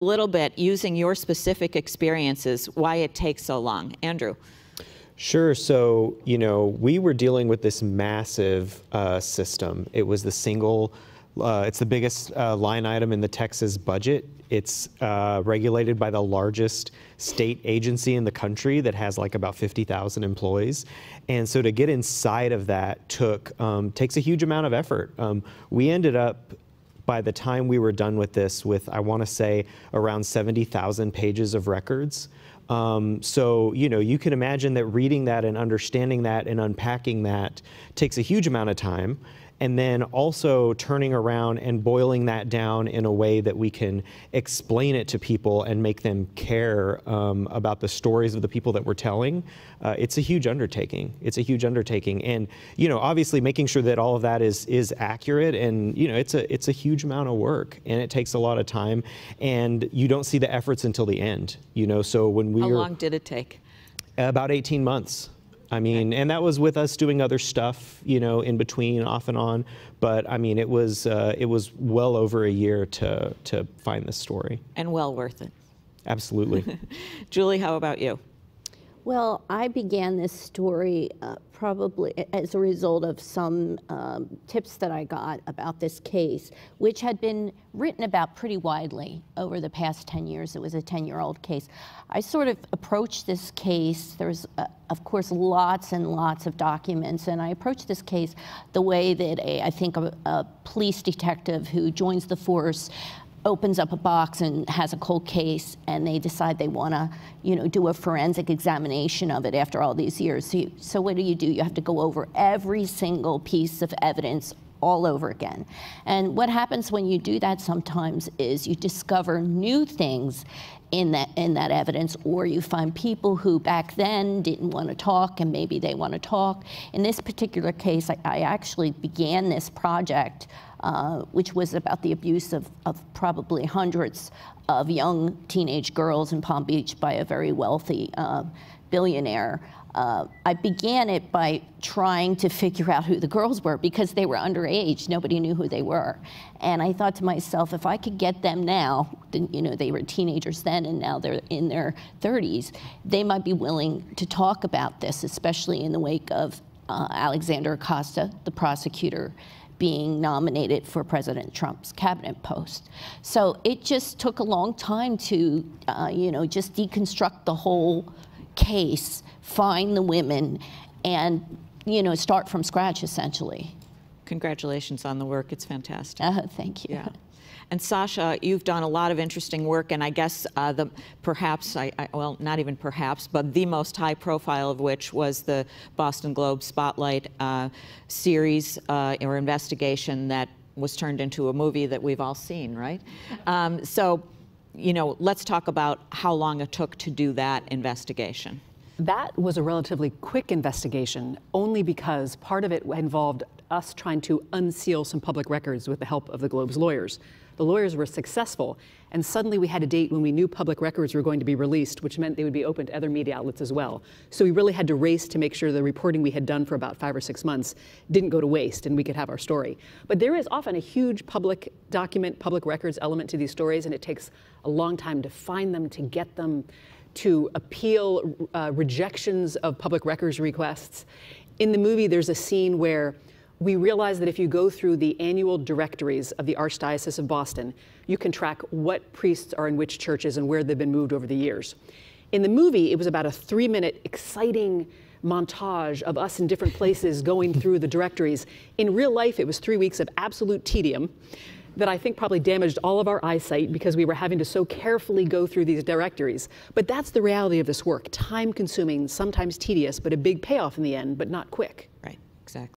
little bit, using your specific experiences, why it takes so long. Andrew. Sure. So, you know, we were dealing with this massive system. It was the single, it's the biggest line item in the Texas budget. It's regulated by the largest state agency in the country that has like about 50,000 employees. And so to get inside of that takes a huge amount of effort. We ended up, by the time we were done with this, with I want to say around 70,000 pages of records. So, you know, you can imagine that reading that and understanding that and unpacking that takes a huge amount of time. And then also turning around and boiling that down in a way that we can explain it to people and make them care about the stories of the people that we're telling. It's a huge undertaking. It's a huge undertaking. And, you know, obviously making sure that all of that is accurate, and, you know, it's a huge amount of work, and it takes a lot of time, and you don't see the efforts until the end, you know. So when we— How long did it take? About 18 months. I mean, and that was with us doing other stuff, you know, in between, off and on. But I mean, it was well over a year to find this story. And well worth it. Absolutely. Julie, how about you? Well, I began this story probably as a result of some tips that I got about this case, which had been written about pretty widely over the past 10 years. It was a 10-year-old case. I sort of approached this case. There's, of course, lots and lots of documents, and I approached this case the way that I think a police detective who joins the force opens up a box and has a cold case, and they decide they want to, you know, do a forensic examination of it after all these years. So what do? You have to go over every single piece of evidence all over again. And what happens when you do that sometimes is you discover new things in that evidence, or you find people who back then didn't want to talk and maybe they want to talk. In this particular case, I actually began this project, which was about the abuse of probably hundreds of young teenage girls in Palm Beach by a very wealthy billionaire. I began it by trying to figure out who the girls were, because they were underage. Nobody knew who they were. And I thought to myself, if I could get them now, you know, they were teenagers then and now they're in their 30s, they might be willing to talk about this, especially in the wake of Alexander Acosta, the prosecutor, being nominated for President Trump's cabinet post. So it just took a long time to, you know, just deconstruct the whole case, find the women, and, you know, start from scratch, essentially. Congratulations on the work. It's fantastic. Thank you. Yeah. And Sasha, you've done a lot of interesting work, and I guess well, not even perhaps, but the most high profile of which was the Boston Globe Spotlight series or investigation that was turned into a movie that we've all seen, right? So, you know, let's talk about how long it took to do that investigation. That was a relatively quick investigation, only because part of it involved us trying to unseal some public records with the help of the Globe's lawyers. The lawyers were successful, and suddenly we had a date when we knew public records were going to be released, which meant they would be open to other media outlets as well. So we really had to race to make sure the reporting we had done for about 5 or 6 months didn't go to waste and we could have our story. But there is often a huge public document, public records element to these stories, and it takes a long time to find them, to get them, to appeal rejections of public records requests. In the movie, there's a scene where we realize that if you go through the annual directories of the Archdiocese of Boston, you can track what priests are in which churches and where they've been moved over the years. In the movie, it was about a 3-minute exciting montage of us in different places going through the directories. In real life, it was 3 weeks of absolute tedium that I think probably damaged all of our eyesight, because we were having to so carefully go through these directories. But that's the reality of this work. Time consuming, sometimes tedious, but a big payoff in the end, but not quick. Right, exactly.